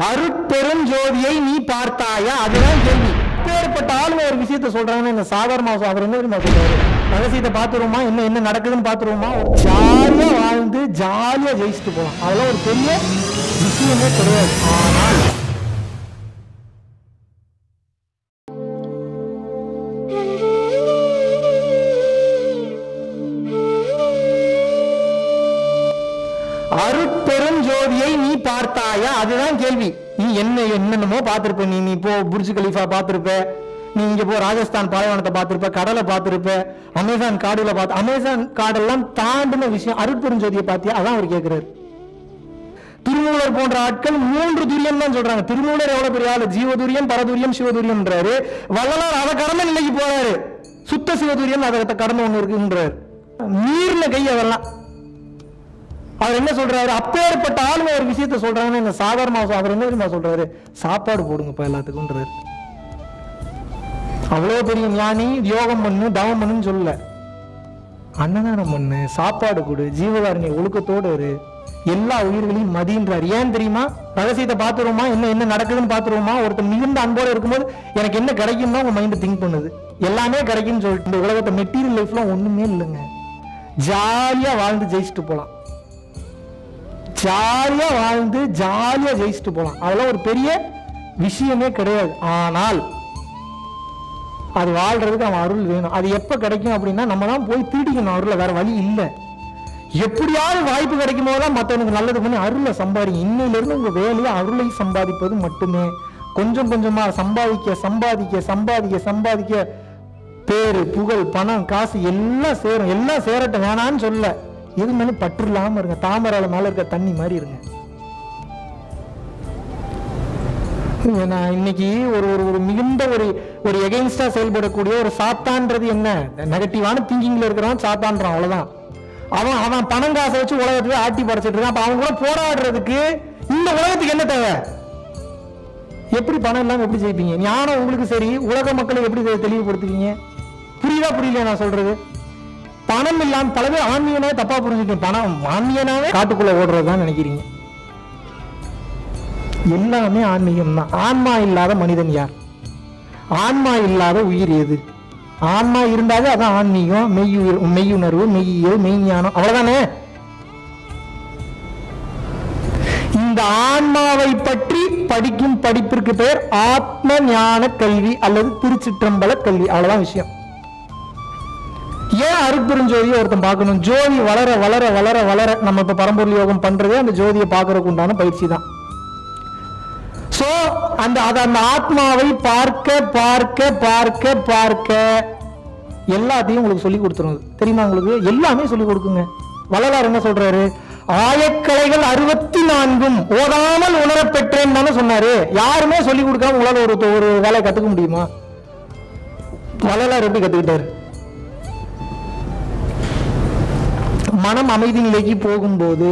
अरुट्पेरुंजोदियै नी पार्ताया अदुदान केल्वी ஒரு விஷயத்தை சொல்றாங்க சாதாரணமா ரகசியத்தை பாத்துருவோமா என்ன என்ன நடக்குதுன்னு பாத்துருவோமா ஜாலியா வாழ்ந்து ஜாலியா ஜெயிச்சுட்டு போலாம் அதெல்லாம் ஒரு பெரிய விஷயமே கிடையாது ஆனால் அருட்பெருஞ்சோதியை நீ பார்த்தாயா அதுதான் கேள்வி நீ என்ன என்னென்னமோ பார்த்திருப்ப நீ நீ போ புர்ஜ் கலீஃபா பார்த்திருப்ப நீ இங்க போ ராஜஸ்தான் பாலைவனத்தை பார்த்திருப்ப கடலை பார்த்திருப்ப அமேசான் காடுல பார்த்து அமேசான் காடெல்லாம் தாண்டின விஷயம் அருட்பெருஞ்சோதியை பார்த்தியா அதான் அவர் கேட்கிறாரு திருமூலர் போன்ற ஆட்கள் 3 துரியம் தான் சொல்றாங்க திருமூலர் எவ்வளவு பெரிய ஆளு ஜீவதுரியம் பரதுரியம் சிவதுரியம்ன்றாரு வள்ளலார் அதை கடந்த நிலைக்கு போறாரு சுத்த சிவதுரியம் அதை கடந்த ஒண்ணு இருக்குன்றாரு நீர்ல கை அதெல்லாம் அவர் என்ன சொல்றாரு அப்பேற்பட்ட ஆளுமை ஒரு விஷயத்தை சொல்றாங்கன்னு சாதாரணமா அவர் என்ன சொல்றாரு சாப்பாடு போடுங்கப்பா எல்லாத்துக்கும்ன்றாரு அவ்வளோ பெரிய ஞானி யோகம் பண்ணு தவம் பண்ணுன்னு சொல்லல அன்னதானம் பண்ணு சாப்பாடு கொடு ஜீவகாரணி ஒழுக்கத்தோடு இரு எல்லா உயிர்களையும் மதின்றார் ஏன் தெரியுமா ரகசியத்தை பார்த்துருவோமா என்ன என்ன நடக்குதுன்னு பார்த்துருவோமா ஒருத்தர் மிகுந்த அன்போட இருக்கும்போது எனக்கு என்ன கிடைக்கும்னா உங்க மைண்ட் திங்க் பண்ணுது எல்லாமே கிடைக்கும்னு சொல்லிட்டு இந்த உலகத்தை மெட்டீரியல் லைஃப்லாம் ஒண்ணுமே இல்லைங்க ஜாலியா வாழ்ந்து ஜெயிச்சுட்டு போகலாம் ஜாலியா வாழ்ந்து ஜாலியா ஜெயிச்சுட்டு போகலாம் அதெல்லாம் ஒரு பெரிய விஷயமே கிடையாது ஆனால் அது வாழ்றதுக்கு அவன் அருள் வேணும் அது எப்ப கிடைக்கும் அப்படின்னா நம்ம தான் போய் திருடிக்கணும் அருளை வேற வழி இல்லை எப்படியாவது வாய்ப்பு கிடைக்கும் போதுதான் மற்றவனுக்கு நல்லது பண்ணி அருளை சம்பாதிங்க இன்னையிலிருந்து உங்க வேலையை அருளை சம்பாதிப்பது மட்டுமே கொஞ்சம் கொஞ்சமா சம்பாதிக்க சம்பாதிக்க சம்பாதிக்க சம்பாதிக்க பேரு புகழ் பணம் காசு எல்லாம் சேரும் எல்லாம் சேரட்ட வேணான்னு சொல்ல எது மேலும் பற்று இல்லாம இருங்க தாமரை மேல இருக்க தண்ணி மாதிரி இருங்க இன்னைக்கு ஒரு ஒரு மிகுந்த ஒரு ஒரு எகைன்ஸ்டா செயல்படக்கூடிய ஒரு சாத்தான்றது என்ன நெகட்டிவான திங்கிங்ல இருக்கிறவன் சாத்தான்றான் அவ்வளவுதான் அவன் அவன் பணம் காசை வச்சு உலகத்துக்கு ஆட்டி படைச்சிட்டு இருக்கான் அப்ப அவன் கூட போராடுறதுக்கு இந்த உலகத்துக்கு என்ன தேவை எப்படி பணம் இல்லாம எப்படி ஜெயிப்பீங்க ஞானம் உங்களுக்கு சரி உலக மக்களை எப்படி தெளிவுபடுத்துவீங்க புரியுதா புரியல நான் சொல்றது பணம் இல்லாம பல பேர் ஆன்மீகனாவே தப்பா புரிஞ்சுட்டீங்க பணம் ஆன்மீகனாவே காட்டுக்குள்ள ஓடுறதுதான் நினைக்கிறீங்க எல்லாமே ஆன்மீகம் தான் ஆன்மா இல்லாத மனிதன் யார் ஆன்மா இல்லாத உயிர் எது ஆன்மா இருந்தாலே அதான் ஆன்மீகம் மெய்யுணர்வு மெய்யியல் மெய்ஞானம் அவ்வளவுதானே இந்த ஆன்மாவை பற்றி படிக்கும் படிப்பிற்கு பெயர் ஆத்ம ஞான கல்வி அல்லது திருச்சிற்றம்பல கல்வி அவ்வளவுதான் விஷயம் ஏன் அருட்பெருஞ்சோதியை ஒருத்தன் பார்க்கணும் ஜோதி வளர வளர வளர வளர நம்ம இப்ப பரம்பொருள் யோகம் பண்றதே அந்த ஜோதியை பார்க்கறதுக்கு உண்டான பயிற்சி தான் அந்த ஆத்மாவை பார்க்க பார்க்க பார்க்க பார்க்க எல்லாத்தையும் உங்களுக்கு சொல்லி கொடுத்துருங்க தெரியுமா உங்களுக்கு எல்லாமே சொல்லி கொடுக்குங்க வள்ளலார் என்ன சொல்றாரு ஆயக்கலைகள் 64 ஓதாமல் உணரப்பெற்றேன்னு தானே சொன்னாரு யாருமே சொல்லி கொடுக்காம உங்களால் ஒரு வேலையை கத்துக்க முடியுமா வள்ளலார் எப்படி கத்துக்கிட்டாரு மனம் அமைதி நிலைக்கு போகும்போது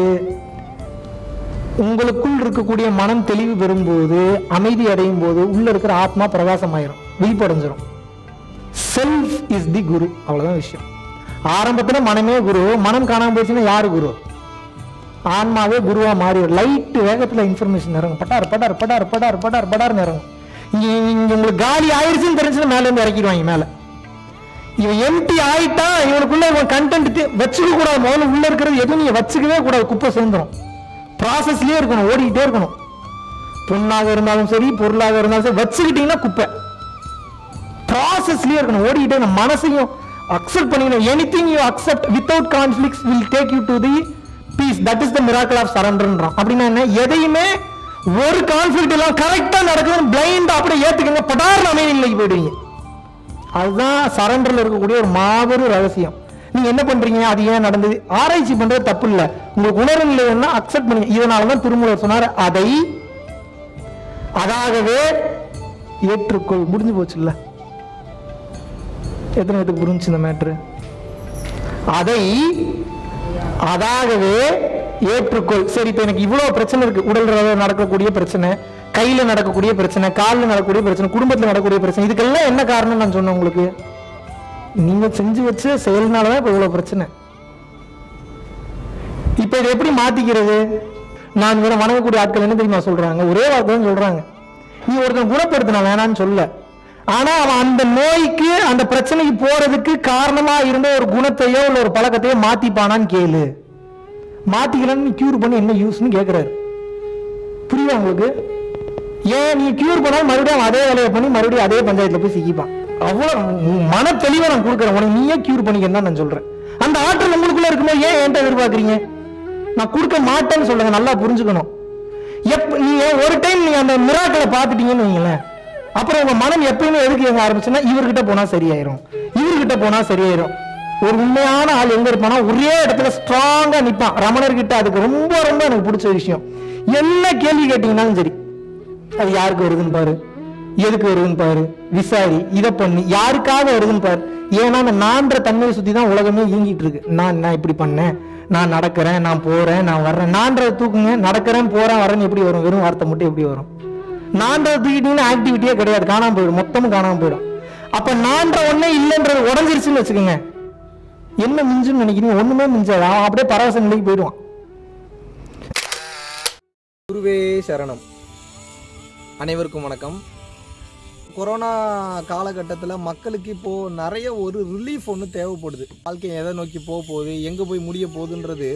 உங்களுக்குள் இருக்கக்கூடிய மனம் தெளிவு பெறும்போது அமைதி அடையும் போது உள்ள இருக்கிற ஆத்மா பிரகாசமாயிரும் விழிப்படைஞ்சிடும் செல்ஃப் இஸ் தி குரு அவ்வளவுதான் விஷயம் ஆரம்பத்துல மனமே குரு மனம் காணாம போச்சுன்னா யாரு குரு ஆன்மாவே குருவா மாறிடும் லைட் வேகத்துல இன்ஃபர்மேஷன் இறங்கும் பட்டார் பட்டார் பட்டார் பட்டார் பட்டார் பட்டார்னு இறங்கும் இங்க உங்களுக்கு காலி ஆயிடுச்சுன்னு தெரிஞ்சுன்னா மேல இருந்து இறக்கிடுவாங்க மேல இவன் எம்டி ஆயிட்டா இவனுக்குள்ள இவன் கண்டென்ட் வச்சுக்க கூடாது முதல்ல உள்ள இருக்கிறது எதுவும் நீங்க வச்சுக்கவே கூடாது குப்பை சேர்ந்துடும் ப்ராசஸ்லயே இருக்கணும் ஓடிக்கிட்டே இருக்கணும் பொண்ணாக இருந்தாலும் சரி பொருளாக இருந்தாலும் சரி வச்சுக்கிட்டீங்கன்னா குப்பை ப்ராசஸ்லயே இருக்கணும் ஓடிக்கிட்டே மனசையும் அக்செப்ட் பண்ணிக்கணும் anything you accept without conflicts will take you to the peace that is the miracle of சரண்டர்ன்றான் அப்படின்னா என்ன எதையுமே ஒரு கான்ஃப்ளிக்ட் எல்லாம் கரெக்டா நடக்குதுன்னு பிளைண்டா அப்படியே ஏத்துக்கங்க படார்னு அமைதி நிலைக்கு போயிடுவீங்க அதுதான் சரண்டர்ல இருக்கக்கூடிய ஒரு மாபெரும் ரகசியம் நீங்க என்ன பண்றீங்க அது ஏன் நடந்தது ஆராய்ச்சி பண்றது தப்பு இல்ல உங்களுக்கு உணர்வு நிலைன்னா அக்செப்ட் பண்ணுங்க இதனாலதான் திருமூலர் சொன்னார் அதை அதாகவே ஏற்றுக்கொள் முடிஞ்சு போச்சுல்ல எத்தனை பேருக்கு புரிஞ்சு இந்த மேட்ரு அதை அதாகவே ஏற்றுக்கொள் சரி இப்ப எனக்கு இவ்வளவு பிரச்சனை இருக்கு உடல் நடக்கக்கூடிய பிரச்சனை கையில நடக்கக்கூடிய பிரச்சனை காலில் நடக்கக்கூடிய பிரச்சனை குடும்பத்தில் நடக்கக்கூடிய பிரச்சனை இதுக்கெல்லாம் என்ன காரணம் நான் சொன்னேன் உங்களுக்கு நீங்க செஞ்சு வச்ச செயல்னாலதான் இப்ப இவ்வளவு பிரச்சனை இப்ப இதை எப்படி மாத்திக்கிறது நான் வேற வணங்கக்கூடிய ஆட்கள் என்ன தெரியுமா சொல்றாங்க, ஒரே வார்த்தை தான் சொல்றாங்க, நீ ஒருத்தன் குணப்படுத்தின வேணான்னு சொல்ல. ஆனா அவன் அந்த நோய்க்கு அந்த பிரச்சனைக்கு போறதுக்கு காரணமா இருந்த ஒரு குணத்தையோ இல்ல ஒரு பழக்கத்தையோ மாத்திப்பானான்னு கேளு. மாத்திக்கலன்னு கியூர் பண்ணி என்ன யூஸ்ன்னு கேட்கிறாரு. புரியுதா உங்களுக்கு? ஏன் நீ கியூர் பண்ணா மறுபடியும் அதே வேலையை பண்ணி மறுபடியும் அதே பஞ்சாயத்துல போய் சிக்கிப்பான். அவ்வளவு மன தெளிவை நான் கொடுக்குறேன் உனக்கு, நீயே கியூர் பண்ணிக்க தான் நான் சொல்றேன். அந்த ஆற்றல் உங்களுக்குள்ள இருக்கும்போது ஏன் என்கிட்ட எதிர்பார்க்குறீங்க? நான் கொடுக்க மாட்டேன்னு சொல்லுங்க. நல்லா புரிஞ்சுக்கணும். நீங்க ஒரு டைம் நீங்க அந்த மிராக்களை பார்த்துட்டீங்கன்னு வைங்களேன், அப்புறம் உங்க மனம் எப்பயுமே எதுக்கு இயங்க ஆரம்பிச்சுன்னா இவர்கிட்ட போனா சரியாயிரும், இவர்கிட்ட போனா சரியாயிரும். ஒரு உண்மையான ஆள் எங்க இருப்பானா ஒரே இடத்துல ஸ்ட்ராங்கா நிப்பான். ரமணர்கிட்ட அதுக்கு ரொம்ப ரொம்ப எனக்கு பிடிச்ச விஷயம், என்ன கேள்வி கேட்டீங்கன்னாலும் சரி அது யாருக்கு வருதுன்னு பாரு, எதுக்கு வருதுன்னு பாரு, விசாரி, இதை பண்ணி, யாருக்காக வருதுன்னு பாரு. ஏன்னா அந்த நான்ற தன்மையை சுத்தி தான் உலகமே இயங்கிட்டு இருக்கு. நான் இப்படி பண்ணேன், நான் நடக்கிறேன், நான் போறேன், நான் வர்றேன். நான்றதை தூக்குங்க, நடக்கிறேன் போறேன் வரேன்னு எப்படி வரும்? வெறும் வார்த்தை மட்டும் எப்படி வரும்? நான்றதை தூக்கிட்டீங்கன்னா ஆக்டிவிட்டியே கிடையாது, காணாம போயிடும், மொத்தமும் காணாம போயிடும். அப்ப நான்ற ஒன்னே இல்லைன்றது உடஞ்சிருச்சுன்னு வச்சுக்கோங்க, என்ன மிஞ்சுன்னு நினைக்கிறீங்க? ஒண்ணுமே மிஞ்சாது. அவன் அப்படியே பரவச நிலைக்கு போயிடுவான். குருவே சரணம். அனைவருக்கும் வணக்கம். கொரோனா காலகட்டத்தில் மக்களுக்கு இப்போது நிறைய ஒரு ரிலீஃப் ஒன்று தேவைப்படுது. வாழ்க்கை எதை நோக்கி போக போகுது, எங்கே போய் முடிய போகுதுன்றது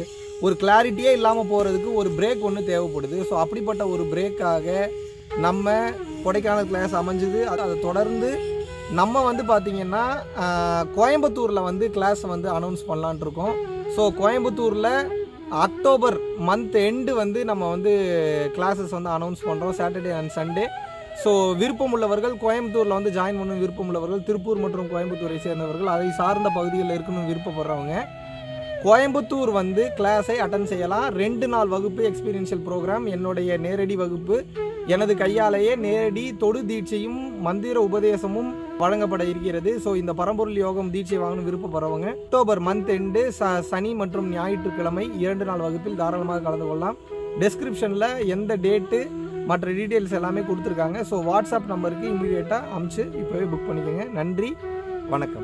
ஒரு கிளாரிட்டியே இல்லாமல் போகிறதுக்கு ஒரு பிரேக் ஒன்று தேவைப்படுது. ஸோ அப்படிப்பட்ட ஒரு பிரேக்காக நம்ம கொடைக்கானல் கிளாஸ் அமைஞ்சது. அதை தொடர்ந்து நம்ம பார்த்திங்கன்னா கோயம்புத்தூரில் கிளாஸ் அனௌன்ஸ் பண்ணலான் இருக்கோம். ஸோ கோயம்புத்தூரில் அக்டோபர் மந்த் எண்டு நம்ம கிளாஸஸ் அனௌன்ஸ் பண்ணுறோம், சாட்டர்டே அண்ட் சண்டே. ஸோ விருப்பமுள்ளவர்கள் கோயம்புத்தூரில் ஜாயின் பண்ணணும், விருப்பமுள்ளவர்கள் திருப்பூர் மற்றும் கோயம்புத்தூரை சேர்ந்தவர்கள் அதை சார்ந்த பகுதிகளில் இருக்கணும் விருப்பப்படுறவங்க கோயம்புத்தூர் கிளாஸை அட்டன் செய்யலாம். 2 நாள் வகுப்பு, எக்ஸ்பீரியன்ஷியல் ப்ரோக்ராம், என்னுடைய நேரடி வகுப்பு. எனது கையாலேயே நேரடி தொடு தீட்சையும் மந்திர உபதேசமும் வழங்கப்பட இருக்கிறது. ஸோ இந்த பரம்பொருள் யோகம் தீட்சை வாங்கணும் விருப்பப்படுறவங்க அக்டோபர் மந்த் எண்டு சனி மற்றும் ஞாயிற்றுக்கிழமை 2 நாள் வகுப்பில் தாராளமாக கலந்து கொள்ளலாம். டெஸ்கிரிப்ஷனில் எந்த டேட்டு மற்ற டீட்டெயில்ஸ் எல்லாமே கொடுத்துருக்காங்க. ஸோ வாட்ஸ்அப் நம்பருக்கு இமீடியட்டாக அனுப்பிச்சு இப்போவே புக் பண்ணிக்கோங்க. நன்றி, வணக்கம்.